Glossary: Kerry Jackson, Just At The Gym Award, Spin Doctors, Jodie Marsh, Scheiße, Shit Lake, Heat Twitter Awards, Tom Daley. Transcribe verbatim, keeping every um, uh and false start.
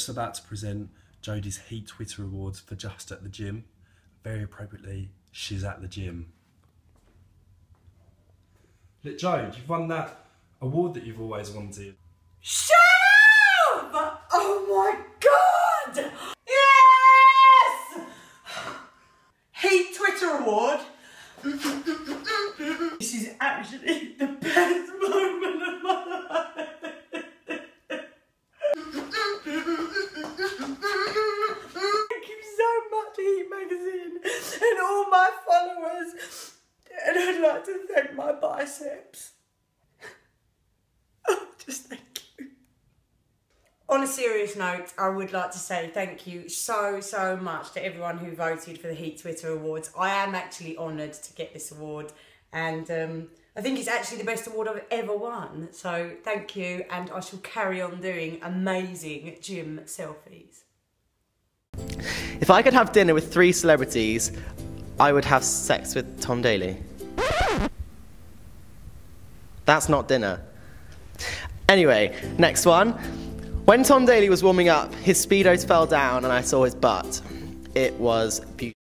Just about to present Jodie's Heat Twitter Awards for Just at the Gym. Very appropriately, she's at the gym. Look, Jode, you've won that award that you've always wanted. Shut up! Oh my god! Yes! Heat Twitter Award. This is actually the best moment of my life. And I'd like to thank my biceps. Oh, just thank you. On a serious note, I would like to say thank you so, so much to everyone who voted for the Heat Twitter Awards. I am actually honoured to get this award, and um, I think it's actually the best award I've ever won. So thank you, and I shall carry on doing amazing gym selfies. If I could have dinner with three celebrities, I would have sex with Tom Daley. That's not dinner. Anyway, next one. When Tom Daley was warming up, his speedos fell down and I saw his butt. It was beautiful.